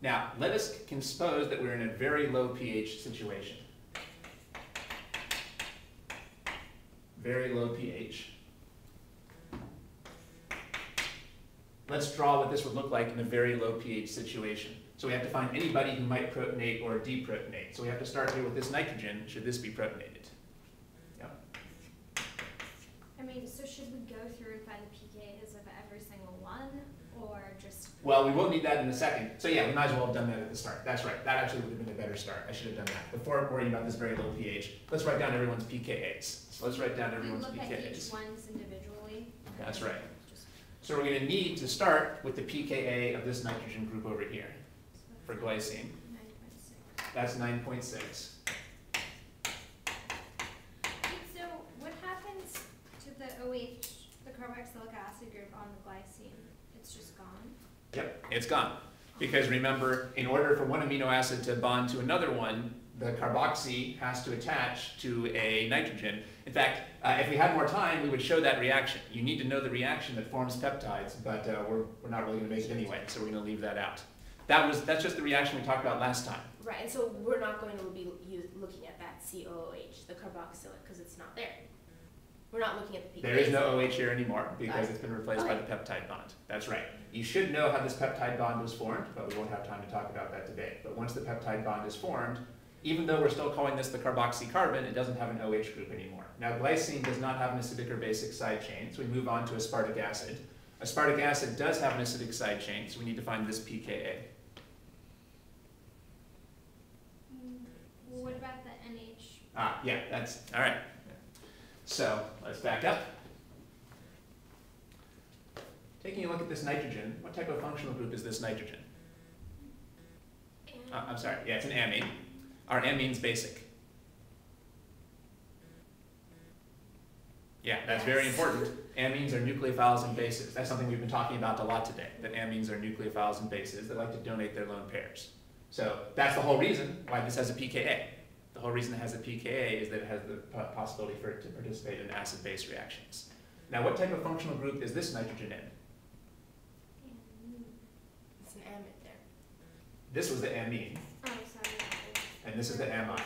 Now, let us suppose that we're in a very low pH situation. Very low pH. Let's draw what this would look like in a very low pH situation. So we have to find anybody who might protonate or deprotonate. So we have to start here with this nitrogen, should this be protonated? Yeah. I mean, so should we go through and find the pKas of every single one, or just? Well, we won't need that in a second. So yeah, we might as well have done that at the start. That's right, that actually would have been a better start. I should have done that before worrying about this very low pH. Let's write down everyone's pKas. So let's write down everyone's pKas. We look at each one's individually. That's right. So we're going to need to start with the pKa of this nitrogen group over here for glycine. 9.6. That's 9.6. So what happens to the OH, the carboxylic acid group on the glycine? It's just gone? Yep, it's gone. Because remember, in order for one amino acid to bond to another one, the carboxy has to attach to a nitrogen. In fact, if we had more time, we would show that reaction. You need to know the reaction that forms peptides, but we're not really going to make it anyway, so we're going to leave that out. That's just the reaction we talked about last time. Right, and so we're not going to be looking at that COOH, the carboxylic, because it's not there. We're not looking at the pKa. There is no OH here anymore because it's been replaced by the peptide bond. That's right. You should know how this peptide bond was formed, but we won't have time to talk about that today. But once the peptide bond is formed, even though we're still calling this the carboxy carbon, it doesn't have an OH group anymore. Now, glycine does not have an acidic or basic side chain, so we move on to aspartic acid. Aspartic acid does have an acidic side chain, so we need to find this pKa. What about the NH? Ah, yeah, that's all right. So let's back up. Taking a look at this nitrogen, what type of functional group is this nitrogen? I'm sorry, yeah, it's an amine. Our amine's basic. Yeah, that's very important. Amines are nucleophiles and bases. That's something we've been talking about a lot today, that amines are nucleophiles and bases that like to donate their lone pairs. So that's the whole reason why this has a pKa. The whole reason it has a pKa is that it has the possibility for it to participate in acid-base reactions. Now, what type of functional group is this nitrogen in? It's an amine there. This was the amine. And this is the amide.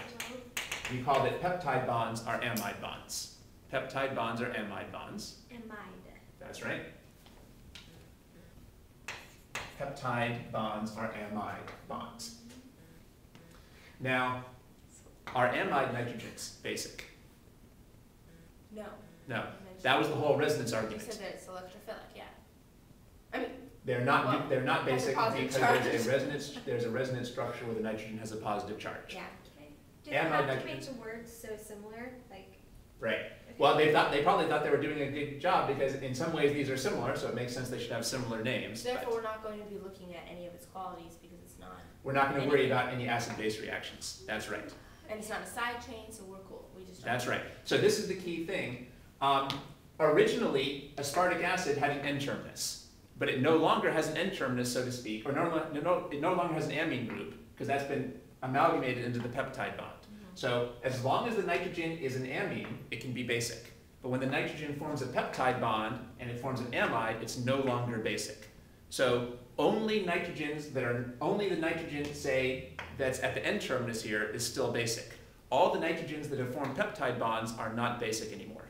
We call that peptide bonds are amide bonds. Peptide bonds are amide bonds. Amide. That's right. Peptide bonds are amide bonds. Now, are amide nitrogens basic? No. No. That was the whole resonance argument. You said that it's electrophilic, yeah. I mean, They're not basic because there's a resonance structure where the nitrogen has a positive charge. Yeah. Okay. Did they have to make the words so similar? Like. Right. Okay. Well, they probably thought they were doing a good job because in some ways these are similar, so it makes sense they should have similar names. Therefore, we're not going to be looking at any of its qualities because it's not. We're not going to worry about any acid-base reactions. That's right. And it's not a side chain, so we're cool. We just. That's right. So this is the key thing. Originally, aspartic acid had an N-terminus. But it no longer has an N-terminus, so to speak, or it no longer has an amine group, because that's been amalgamated into the peptide bond. Mm-hmm. So as long as the nitrogen is an amine, it can be basic. But when the nitrogen forms a peptide bond and it forms an amide, it's no longer basic. So only the nitrogen, say, that's at the N-terminus here is still basic. All the nitrogens that have formed peptide bonds are not basic anymore.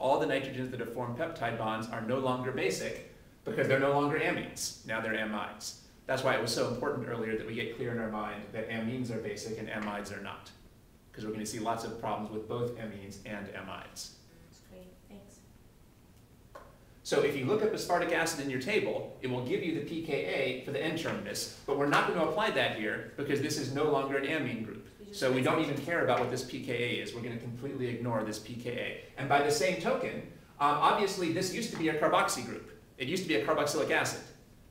All the nitrogens that have formed peptide bonds are no longer basic, because they're no longer amines, now they're amides. That's why it was so important earlier that we get clear in our mind that amines are basic and amides are not. Because we're going to see lots of problems with both amines and amides. That's great, thanks. So if you look up aspartic acid in your table, it will give you the pKa for the N-terminus, but we're not going to apply that here because this is no longer an amine group. So we don't even care about what this pKa is. We're going to completely ignore this pKa. And by the same token, obviously this used to be a carboxy group. It used to be a carboxylic acid,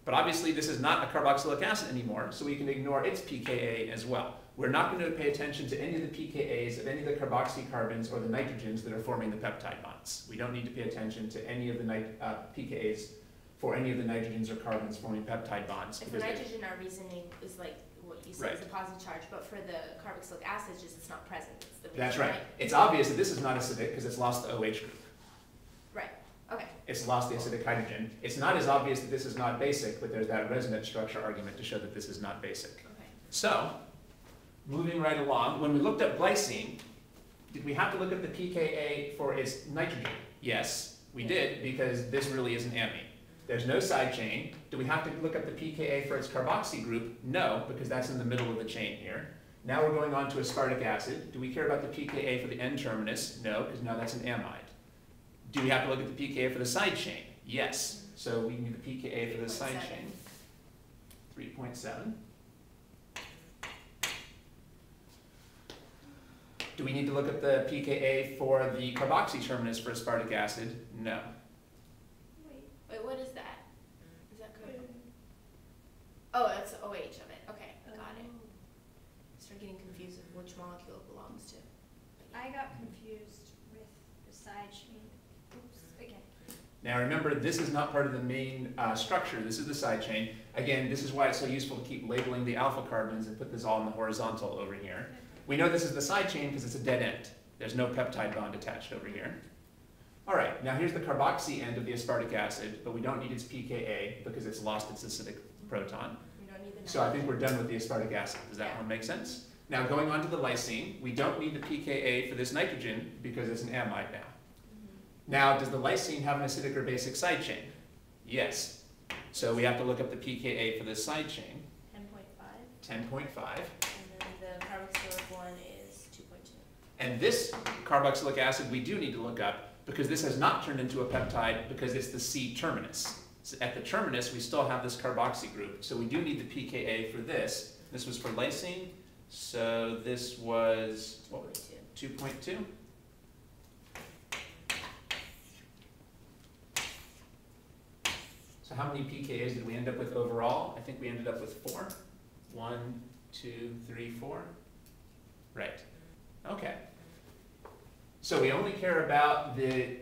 but obviously this is not a carboxylic acid anymore, so we can ignore its pKa as well. We're not going to pay attention to any of the pKas of any of the carboxy carbons or the nitrogens that are forming the peptide bonds. We don't need to pay attention to any of the pKas for any of the nitrogens or carbons forming peptide bonds. If the nitrogen, our reasoning is like what you said, right, is a positive charge, but for the carboxylic acids, just it's not present. It's the reason, that's right. It's obvious that this is not acidic because it's lost the OH group. Right. Okay. It's lost the acidic hydrogen. It's not as obvious that this is not basic, but there's that resonance structure argument to show that this is not basic. Okay. So, moving right along, when we looked at glycine, did we have to look at the pKa for its nitrogen? Yes, we did, because this really is an amine. There's no side chain. Do we have to look at the pKa for its carboxy group? No, because that's in the middle of the chain here. Now we're going on to aspartic acid. Do we care about the pKa for the N-terminus? No, because now that's an amide. Do we have to look at the pKa for the side chain? Yes. So we need the pKa for the side chain. 3.7. Do we need to look at the pKa for the carboxy terminus for aspartic acid? No. Wait, what is that? Is that code? Oh, that's the OH of it. Okay, got it. I start getting confused with which molecule it belongs to. I got confused with the side chain. Oops, again. Now remember, this is not part of the main structure. This is the side chain. Again, this is why it's so useful to keep labeling the alpha carbons and put this all in the horizontal over here. We know this is the side chain because it's a dead end. There's no peptide bond attached over here. All right, now here's the carboxy end of the aspartic acid, but we don't need its pKa because it's lost its acidic proton. We don't need the nitrogen. So I think we're done with the aspartic acid. Does that one make sense? Now going on to the lysine, we don't need the pKa for this nitrogen because it's an amide now. Mm-hmm. Now, does the lysine have an acidic or basic side chain? Yes. So we have to look up the pKa for this side chain. 10.5. 10.5. And this carboxylic acid we do need to look up because this has not turned into a peptide because it's the C terminus. So at the terminus, we still have this carboxy group. So we do need the pKa for this. This was for lysine. So this was 2.2. So how many pKas did we end up with overall? I think we ended up with 4. 1, 2, 3, 4. Right. Okay. So we only care about the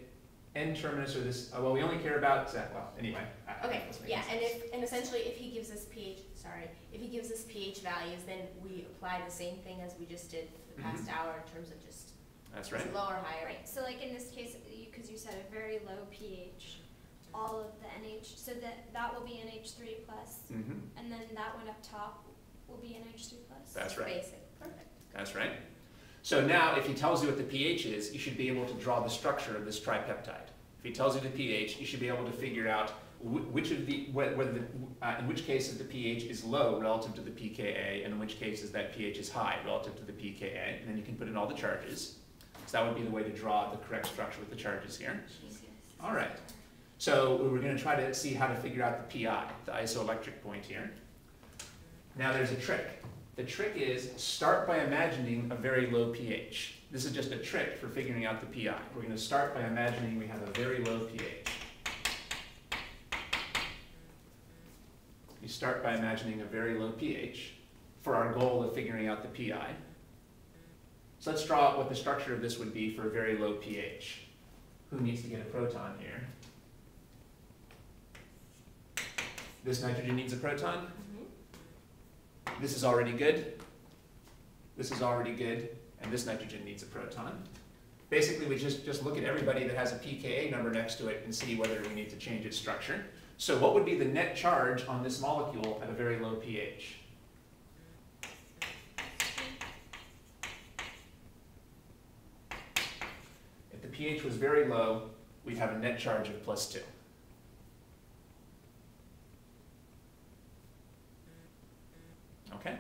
N-terminus or this, well, we only care about, well, anyway. Okay, yeah, and, essentially if he gives us pH, if he gives us pH values, then we apply the same thing as we just did for the past hour in terms of just lower, higher. Right, so like in this case, because you said a very low pH, all of the NH, so that will be NH3+, and then that one up top will be NH3+. That's right. Basic, perfect. That's right. So now, if he tells you what the pH is, you should be able to draw the structure of this tripeptide. If he tells you the pH, you should be able to figure out which of the, in which cases the pH is low relative to the pKa, and in which cases that pH is high relative to the pKa, and then you can put in all the charges. So that would be the way to draw the correct structure with the charges here. All right. So we're going to try to see how to figure out the pi, the isoelectric point here. Now there's a trick. The trick is start by imagining a very low pH. This is just a trick for figuring out the pi. We're going to start by imagining we have a very low pH. We start by imagining a very low pH for our goal of figuring out the pi. So let's draw out what the structure of this would be for a very low pH. Who needs to get a proton here? This nitrogen needs a proton. This is already good, this is already good, and this nitrogen needs a proton. Basically, we just look at everybody that has a pKa number next to it and see whether we need to change its structure. So what would be the net charge on this molecule at a very low pH? If the pH was very low, we'd have a net charge of +2. Okay.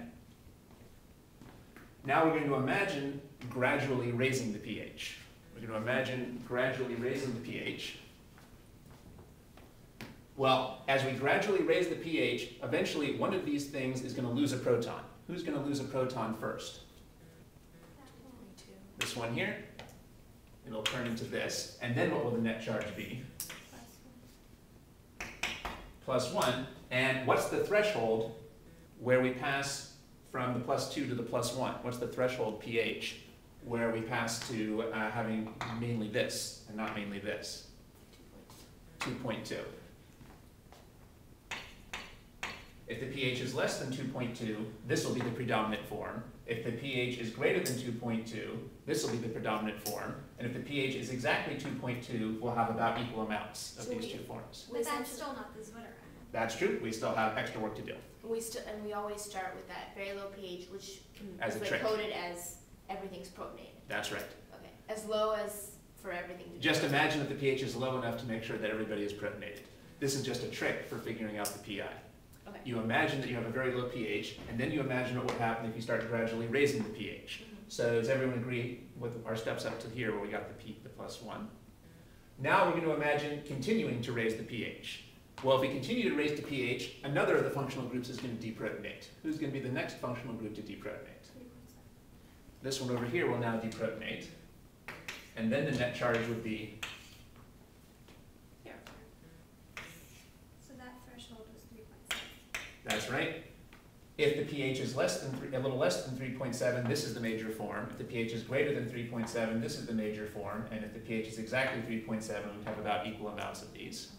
Now we're going to imagine gradually raising the pH. We're going to imagine gradually raising the pH. Well, as we gradually raise the pH, eventually one of these things is going to lose a proton. Who's going to lose a proton first? This one here. It'll turn into this. And then what will the net charge be? +1. And what's the threshold where we pass from the +2 to the +1? What's the threshold pH where we pass to having mainly this and not mainly this? 2.2. If the pH is less than 2.2, this will be the predominant form. If the pH is greater than 2.2, this will be the predominant form. And if the pH is exactly 2.2, we'll have about equal amounts of these two forms. But that's still not the Zwitterheim. That's true. We still have extra work to do. And we always start with that very low pH, which is like coded as everything's protonated. That's right. Okay. As low as for everything to be. Just imagine that the pH is low enough to make sure that everybody is protonated. This is just a trick for figuring out the PI. Okay. You imagine that you have a very low pH, and then you imagine what would happen if you start gradually raising the pH. Mm-hmm. So does everyone agree with our steps up to here where we got the +1? Now we're going to imagine continuing to raise the pH. Well, if we continue to raise the pH, another of the functional groups is going to deprotonate. Who's going to be the next functional group to deprotonate? This one over here will now deprotonate. And then the net charge would be here. So that threshold is 3.7. That's right. If the pH is a little less than 3.7, this is the major form. If the pH is greater than 3.7, this is the major form. And if the pH is exactly 3.7, we have about equal amounts of these.